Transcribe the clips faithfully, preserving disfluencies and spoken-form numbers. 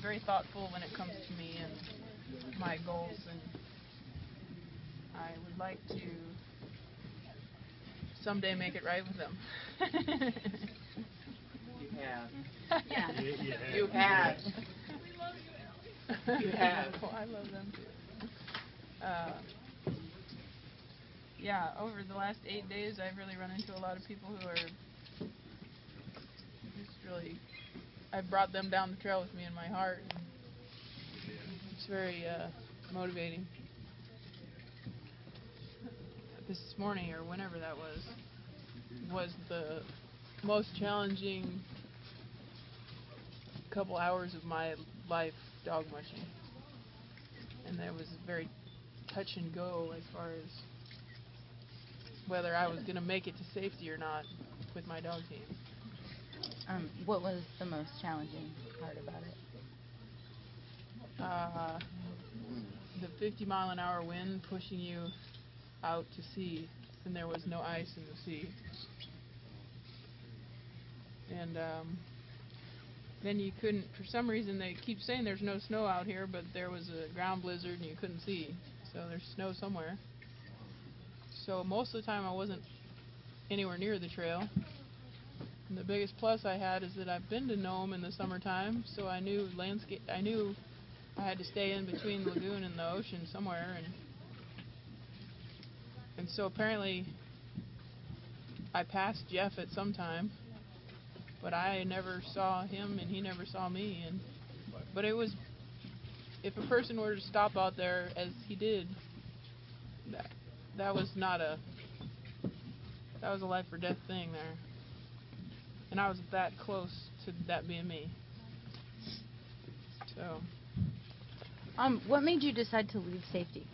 very thoughtful when it comes to me and my goals, and I would like to someday make it right with them. You have. Yeah. You, you have. You have. We love you, Aliy. You have. Well, I love them too. Uh, yeah, over the last eight days, I've really run into a lot of people who are just really, I've brought them down the trail with me in my heart. And it's very uh, motivating. This morning, or whenever that was, was the most challenging couple hours of my life dog mushing. And that was very touch and go as far as whether I was going to make it to safety or not with my dog team. Um, what was the most challenging part about it? Uh, the fifty mile an hour wind pushing you out to sea, and there was no ice in the sea. And um, then you couldn't, for some reason they keep saying there's no snow out here, but there was a ground blizzard and you couldn't see, so there's snow somewhere. So most of the time I wasn't anywhere near the trail. And the biggest plus I had is that I've been to Nome in the summertime, so I knew landscape, I knew I had to stay in between the lagoon and the ocean somewhere. And And so apparently I passed Jeff at some time, but I never saw him and he never saw me. And but it was, if a person were to stop out there as he did, that that was not a, that was a life or death thing there. And I was that close to that being me. So um what made you decide to leave safety?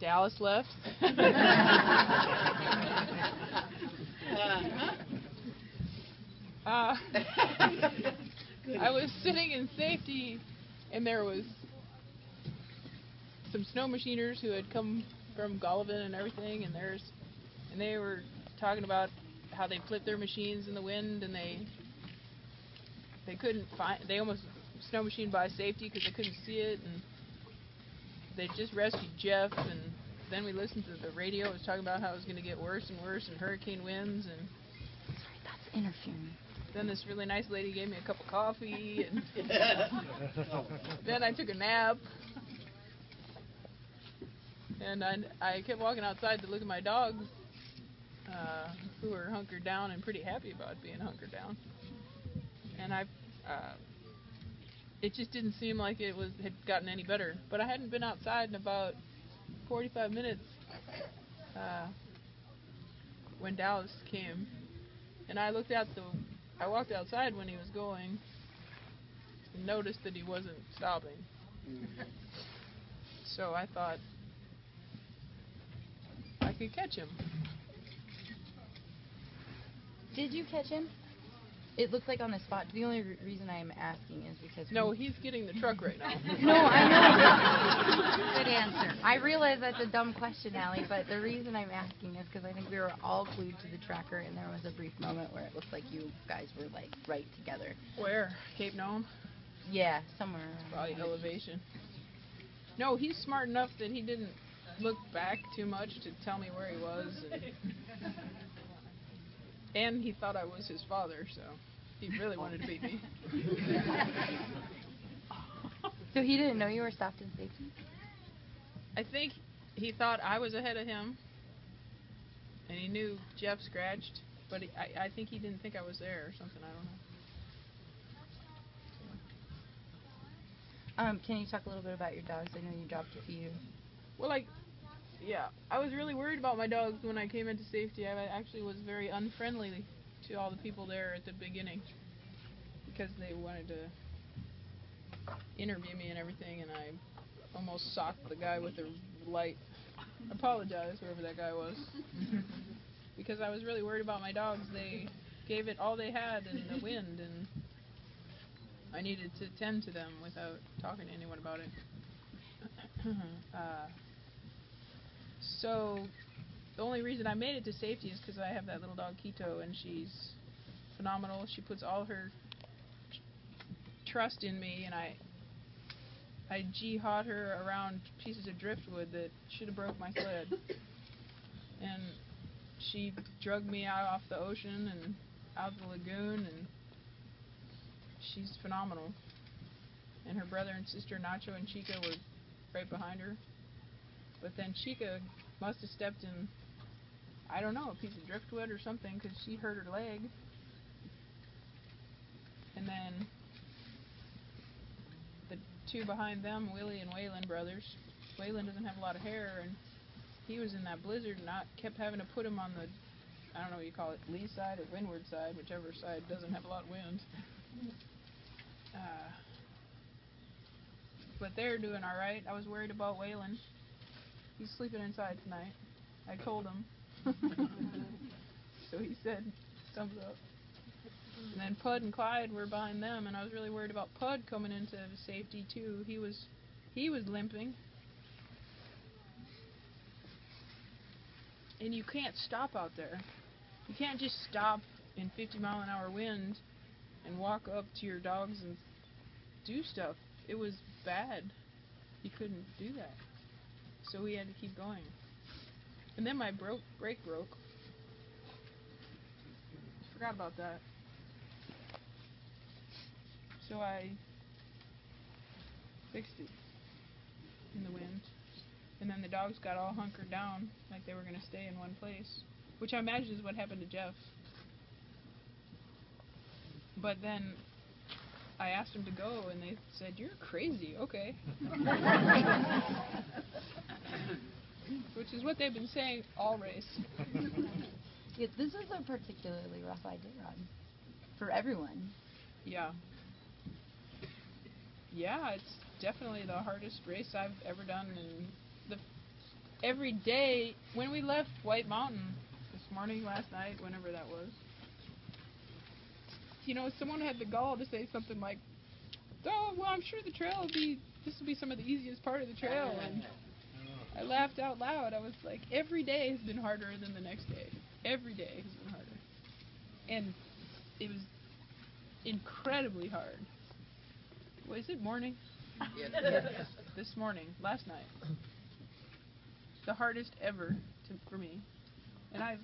Dallas left. uh, I was sitting in safety, and there was some snow machiners who had come from Golovin and everything, and there's, and they were talking about how they flipped their machines in the wind, and they they couldn't find, they almost snow machined by safety because they couldn't see it, and they just rescued Jeff, and then we listened to the radio. It was talking about how it was going to get worse and worse, and hurricane winds, and sorry, that's interfering. Then this really nice lady gave me a cup of coffee, and then I took a nap, and I, I kept walking outside to look at my dogs, uh, who were hunkered down and pretty happy about being hunkered down, and I. Uh, It just didn't seem like it was had gotten any better. But I hadn't been outside in about forty-five minutes uh, when Dallas came, and I looked out the. I walked outside when he was going, and noticed that he wasn't stopping. So I thought I could catch him. Did you catch him? It looks like on the spot. The only re reason I'm asking is because... No, he's getting the truck right now. No, I know. Good answer. I realize that's a dumb question, Aliy, but the reason I'm asking is because I think we were all glued to the tracker, and there was a brief moment where it looked like you guys were, like, right together. Where? Cape Nome? Yeah, somewhere. It's probably elevation. No, he's smart enough that he didn't look back too much to tell me where he was. And And he thought I was his father, so he really wanted to beat me. So he didn't know you were stopped in safety? I think he thought I was ahead of him, and he knew Jeff scratched, but he, I, I think he didn't think I was there or something, I don't know. Um, can you talk a little bit about your dogs? I know you dropped a few. Well, like... Yeah, I was really worried about my dogs when I came into safety. I actually was very unfriendly to all the people there at the beginning because they wanted to interview me and everything, and I almost socked the guy with the light. I apologize, whoever that guy was. Because I was really worried about my dogs. They gave it all they had in the wind, and I needed to tend to them without talking to anyone about it. uh... So, the only reason I made it to safety is because I have that little dog, Kito, and she's phenomenal. She puts all her trust in me, and I I jihad her around pieces of driftwood that should have broke my sled. And she drugged me out off the ocean and out of the lagoon, and she's phenomenal. And her brother and sister Nacho and Chica were right behind her. But then Chica must have stepped in, I don't know, a piece of driftwood or something, because she hurt her leg. And then the two behind them, Willie and Waylon brothers. Waylon doesn't have a lot of hair, and he was in that blizzard, and I kept having to put him on the, I don't know what you call it, lee side or windward side, whichever side doesn't have a lot of wind. Uh, but they're doing all right. I was worried about Waylon. He's sleeping inside tonight. I told him. So he said, thumbs up. And then Pud and Clyde were behind them, and I was really worried about Pud coming into safety too. He was, he was limping. And you can't stop out there. You can't just stop in fifty mile an hour wind and walk up to your dogs and do stuff. It was bad. You couldn't do that. So we had to keep going. And then my broke brake broke. Forgot about that. So I fixed it in the wind. And then the dogs got all hunkered down, like they were going to stay in one place. Which I imagine is what happened to Jeff. But then I asked them to go, and they said, "You're crazy, okay." Which is what they've been saying all race. Yeah, this is a particularly rough idea, Rod, for everyone. Yeah. Yeah, it's definitely the hardest race I've ever done. And the every day, when we left White Mountain this morning, last night, whenever that was, you know, someone had the gall to say something like, "Oh, well, I'm sure the trail will be, this will be some of the easiest part of the trail." And I laughed out loud. I was like, every day has been harder than the next day. Every day has been harder. And it was incredibly hard. Was it morning? Yes. Yes. This morning, last night. The hardest ever to, for me. And I've,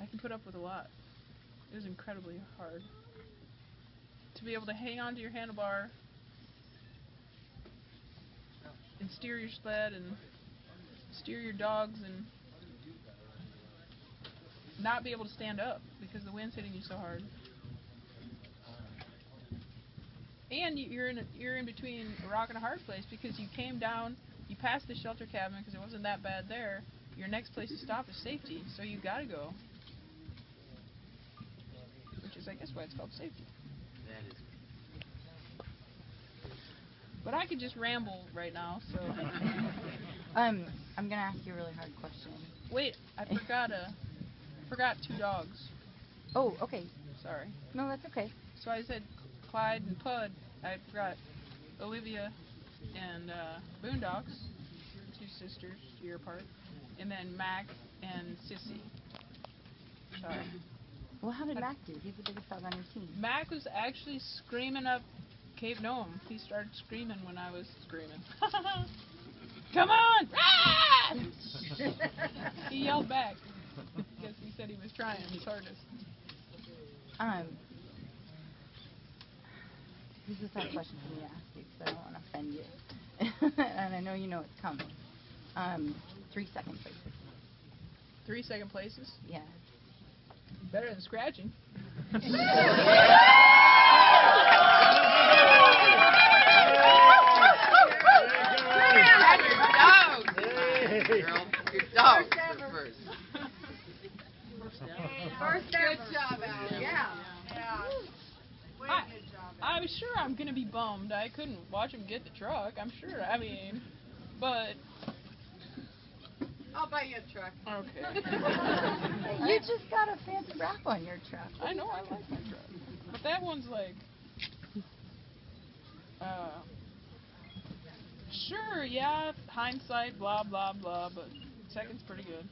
I can put up with a lot. It was incredibly hard. To be able to hang on to your handlebar and steer your sled and steer your dogs and not be able to stand up because the wind's hitting you so hard. And you're in a, you're in between a rock and a hard place, because you came down, you passed the shelter cabin because it wasn't that bad there. Your next place to stop is safety, so you gotta go. Which is, I guess, why it's called safety. That is. But I could just ramble right now, so. um, I'm gonna ask you a really hard question. Wait, I forgot a, forgot two dogs. Oh, okay. Sorry. No, that's okay. So I said Clyde and Pud. I forgot Olivia and uh, Boondocks, two sisters, year apart, and then Mac and Sissy. Sorry. Well, how did I Mac do? He's the biggest dog on your team. Mac was actually screaming up Cape Nome. He started screaming when I was screaming. Come on! He yelled back because he said he was trying his hardest. Um. This is a tough question for me to ask you, because I don't want to offend you. And I know you know it's coming. Um, three second places. Three second places? Yeah. Better than scratching. Your dog first. First ever. First ever. Good job, Aliy. Yeah. Yeah. Way I, good job, Aliy. I'm sure I'm going to be bummed. I couldn't watch him get the truck. I'm sure. I mean, but. I'll buy you a truck. Okay. You just got a fancy wrap on your truck. What I know. I like my truck. But that one's like. Uh. Sure, yeah, hindsight, blah, blah, blah, but second's pretty good.